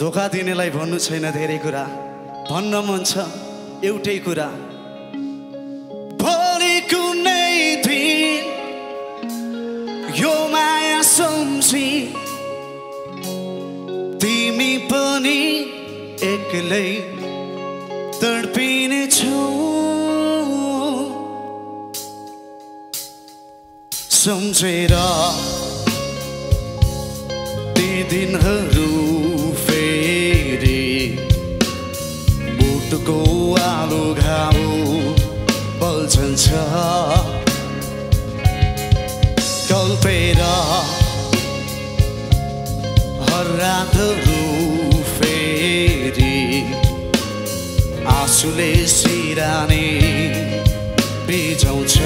धोका दिनेलाई भन्नु छैन धेरै कुरा, भन्न मन छ एउटै कुरा। भोलि कुनै दिन यो माया सम्झी तिमी पनि एक्लै तडपिने छौ। सम्झेर ती दिनहरू फेरि बुटको आलो घाउ बल्झन्छ। कल्पेर हर रातहरू फेरि आँसुले सिरानी भिजाउँछ।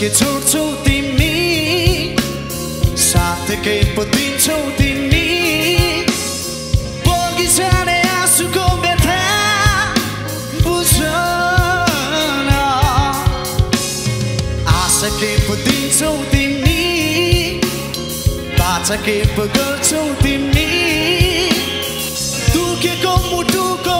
के छोड्छौ तिमी साथकै पतिन्छौ तिमी, बगी जाने आँसुको व्यथा बुझन। आशाकै पतिन्छौ तिमी, बाचाकै पगर्छौ तिमी, दुखेको मुटुको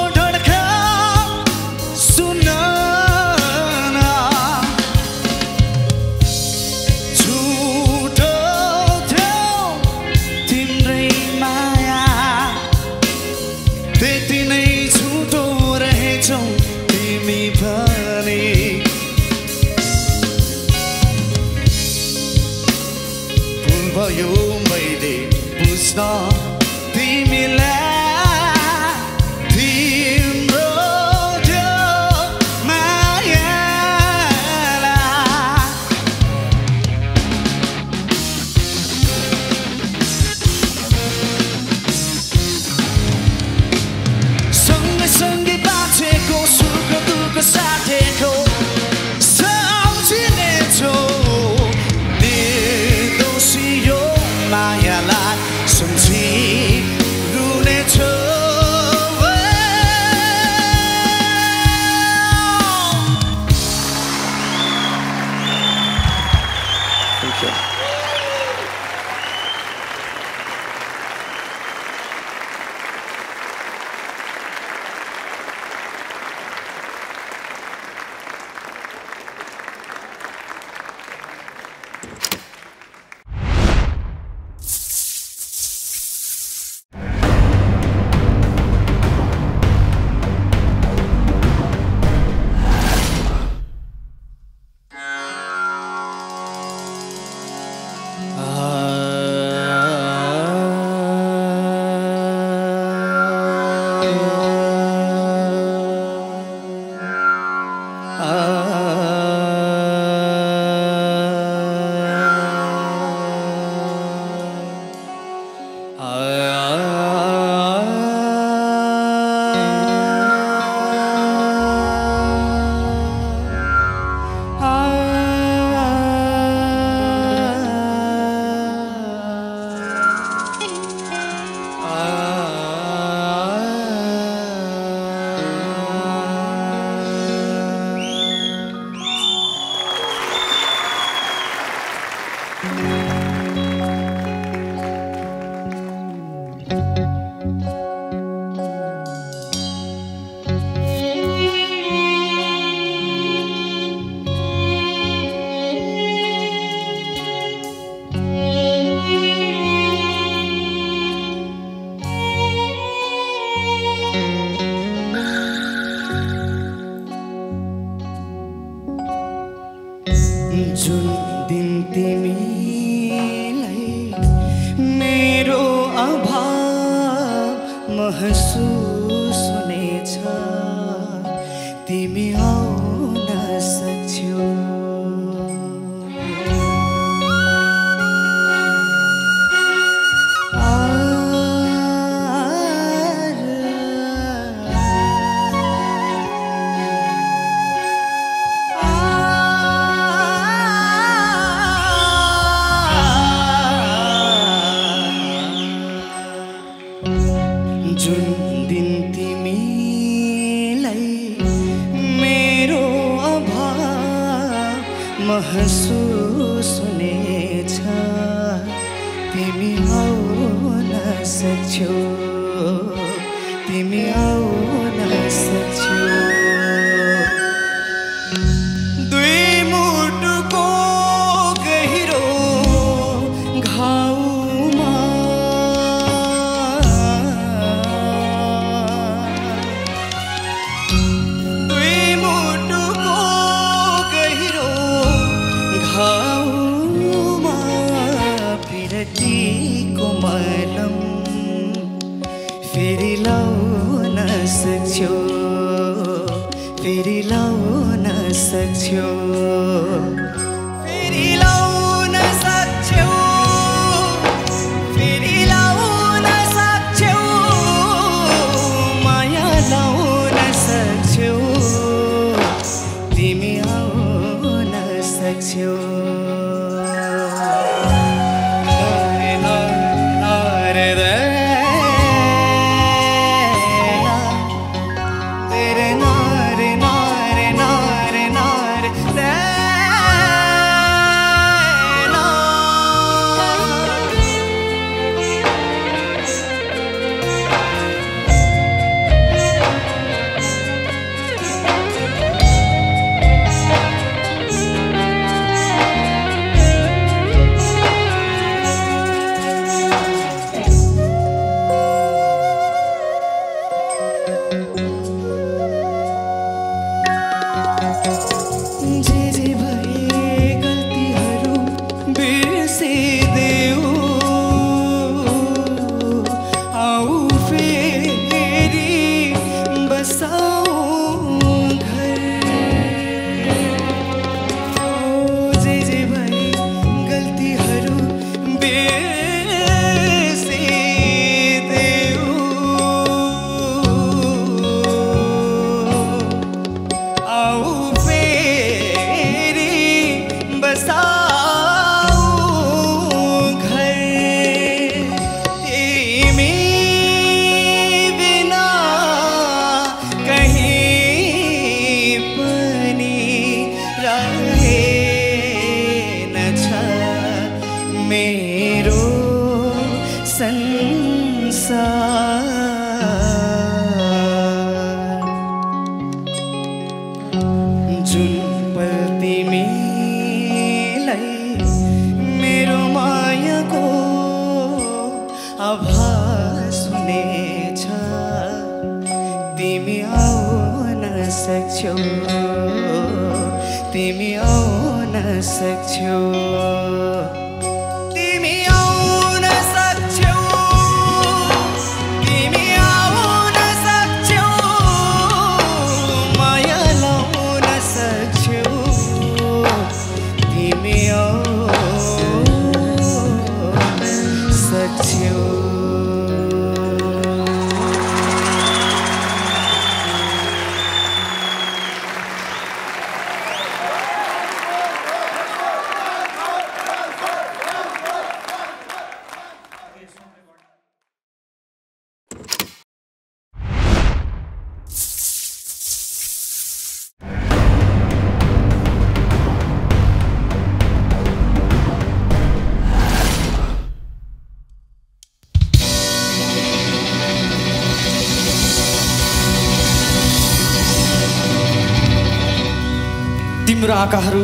ಆಕಾರು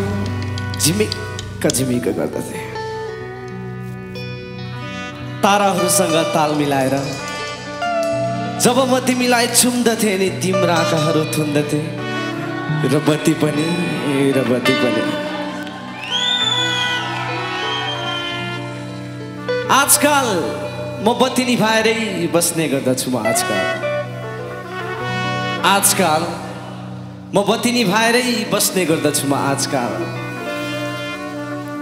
ಜಿಮಿಕ ಜಿಮಿಕ गर्दथे ताराहरूसँग ताल मिलाएर जब म तिमीलाई चुम्दथे नि तिम्रो आँखाहरू थुन्दथे र बत्ती पनि आजकल म बत्ती निभाएरै बस्ने गर्दछु म आजकल म बत्ती निभाएरै बस्ने गर्दछु म आजकल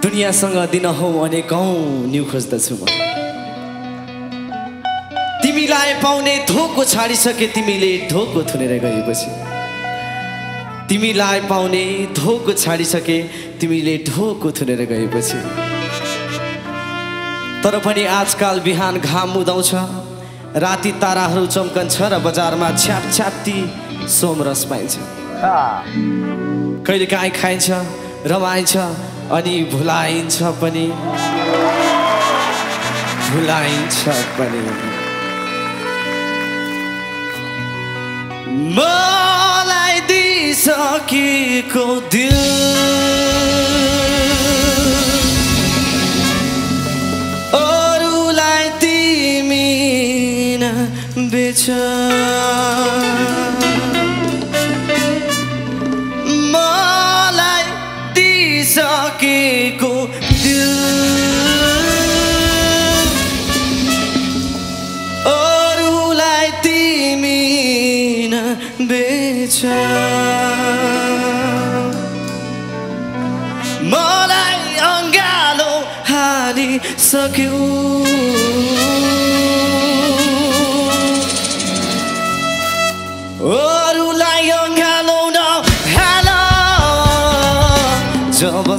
दुनियासँग दिनहौ अनेकौं न्यु खोज्दछु म तिमीलाई पाउने धोको छाडिसके तिमीले धोको थुनेर गएपछि तिमीलाई पाउने धोको छाडिसके तिमीले धोको थुनेर गएपछि तर पनि आजकल बिहान घाम उदाउँछ राति ताराहरू चम्कन्छ र बजारमा छ्याप छ्याप्ती सोमरस पाइन्छ कहिलेकाहीँ खाइन्छ रमाइन्छ अनि भुलाइन्छ पनि मलाई दिइसकेको दिल अरूलाई तिमी न बेच मलाई दिइसकेको मलाई अङ्गालो हालिसक्यो अरूलाई अङ्गालो नहाल जब